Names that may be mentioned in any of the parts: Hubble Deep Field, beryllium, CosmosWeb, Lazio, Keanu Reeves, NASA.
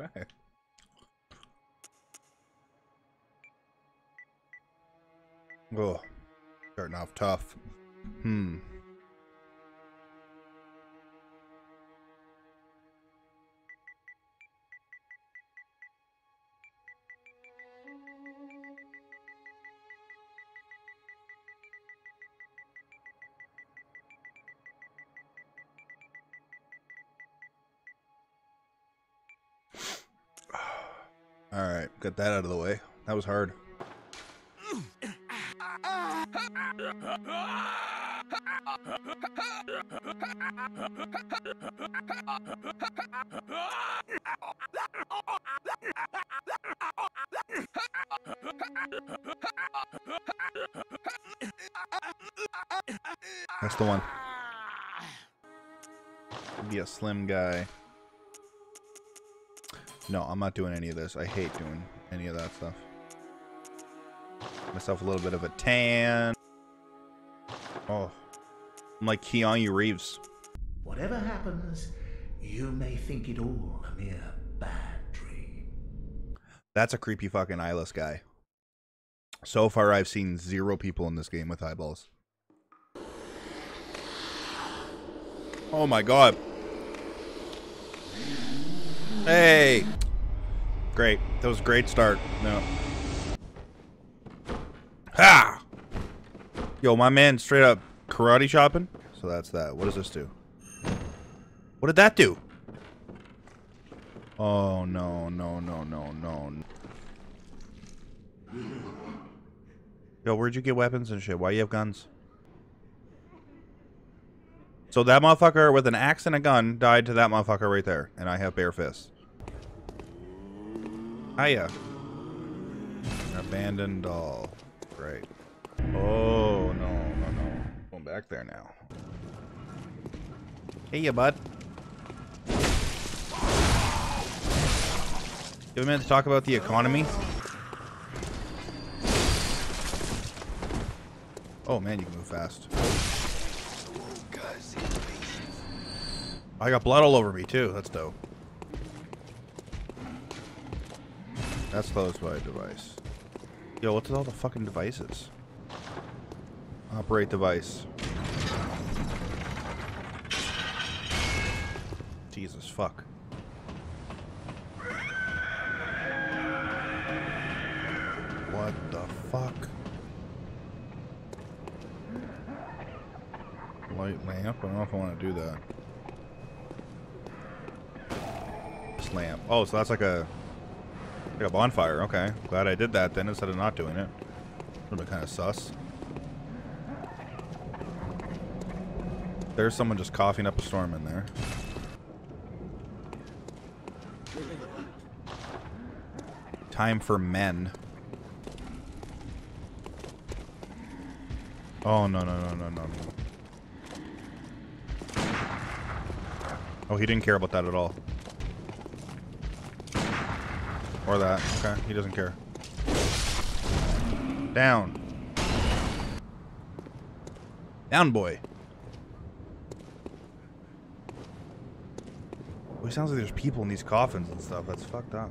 Okay. Oh, starting off tough. Alright, got that out of the way. That was hard. That's the one. Be a slim guy. No, I'm not doing any of this. I hate doing any of that stuff. Myself a little bit of a tan. Oh, I'm like Keanu Reeves. Whatever happens, you may think it all a mere bad dream. That's a creepy fucking eyeless guy. So far, I've seen 0 people in this game with eyeballs. Oh my god. Hey! Great. That was a great start. No. Ha! Yo, my man straight up karate chopping. So that's that. What does this do? What did that do? Oh, no, no, no, no, no. Yo, where'd you get weapons and shit? Why you have guns? So that motherfucker with an axe and a gun died to that motherfucker right there. And I have bare fists. Hiya. Abandoned doll. Great. Oh, no, no, no. Going back there now. Hey, you bud. Did we meant to talk about the economy? Oh, man, you can move fast. I got blood all over me, too. That's dope. That's closed by a device. Yo, what's with all the fucking devices? Operate device. Jesus fuck. What the fuck? Light lamp? I don't know if I want to do that. This lamp. Oh, so that's like a bonfire. Okay. Glad I did that then instead of not doing it. A little bit kind of sus. There's someone just coughing up a storm in there. Time for men. Oh, no, no, no, no, no. Oh, he didn't care about that at all. Or that. Okay, he doesn't care. Down. Down, boy. Well, it sounds like there's people in these coffins and stuff. That's fucked up.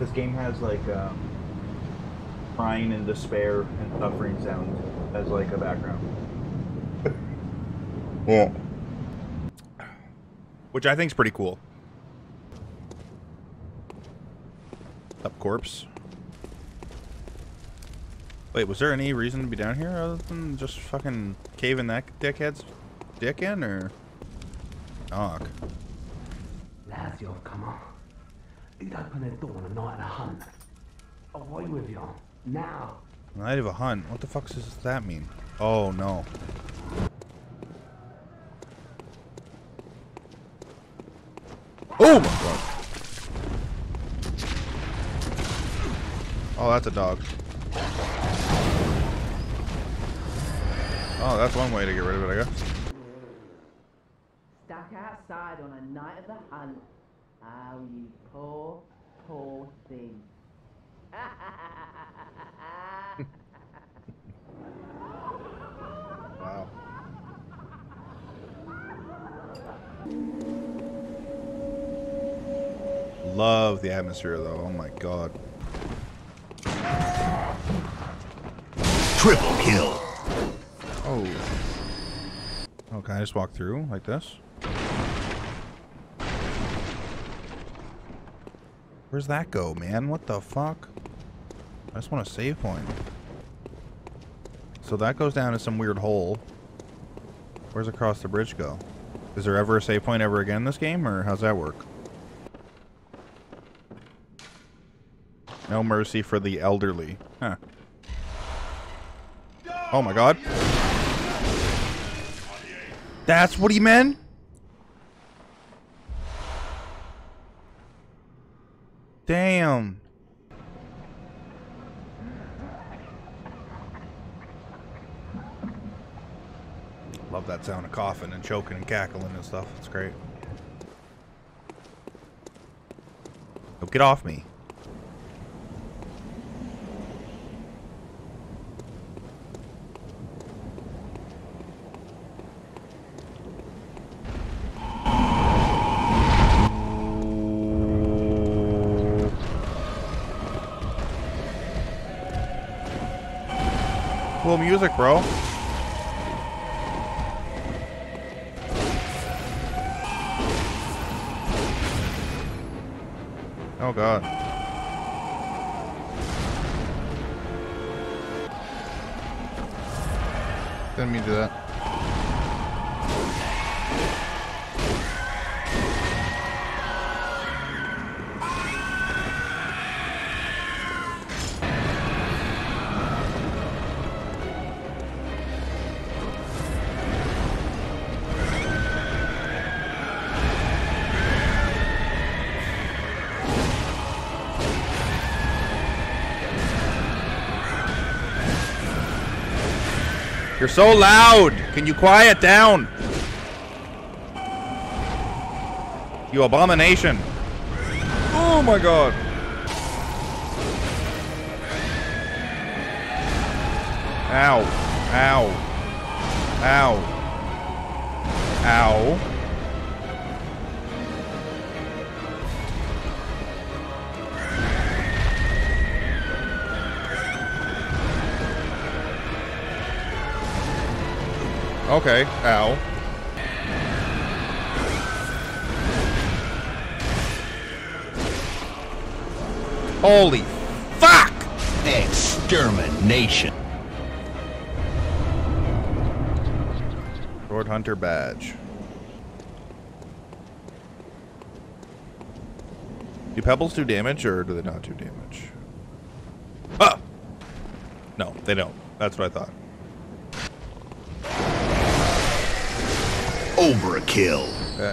This game has like, crying and despair and suffering sounds as like a background. Yeah. Which I think is pretty cool. Up corpse. Wait, was there any reason to be down here other than just fucking caving that dickhead's dick in, or? Knock. Lazio, come on. You'd open the door and not a hunt. Away with you. Now. Night of a hunt. What the fuck does that mean? Oh no. Oh my god. Oh, that's a dog. Oh, that's one way to get rid of it, I guess. Stuck outside on a night of the hunt. Oh, you poor, poor thing. love the atmosphere though. Oh my god. Triple kill. Oh. Oh, can I just walk through like this? Where's that go, man? What the fuck? I just want a save point. So that goes down in some weird hole. Where's across the bridge go? Is there ever a save point ever again in this game, or how's that work? No mercy for the elderly. Huh. Oh my god. That's what he meant? Damn. Love that sound of coughing and choking and cackling and stuff. It's great. Oh, get off me. Cool music, bro. Oh god. Didn't mean to do that. You're so loud! Can you quiet down? You abomination. Oh my god. Ow. Ow. Ow. Okay, ow. Holy fuck! Extermination. Sword Hunter badge. Do pebbles do damage or do they not do damage? Ah! No, they don't. That's what I thought. Overkill.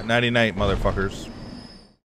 Nighty night, motherfuckers.